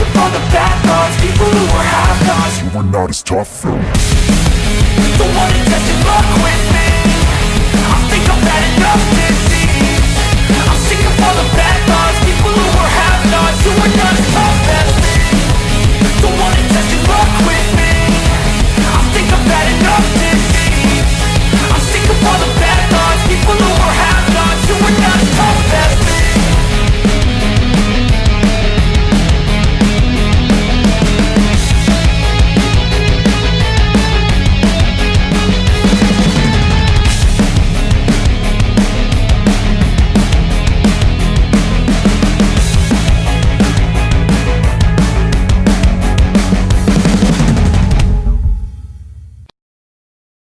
of all the bad thoughts, people who were half-nots.